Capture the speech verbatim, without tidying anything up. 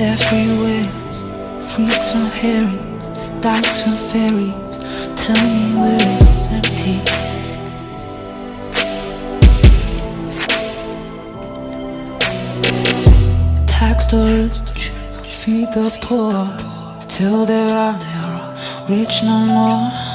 everywhere. Fruits and herrings, dykes and fairies, tell me where it's empty. Tax the rich, feed the poor, till there are rich no more.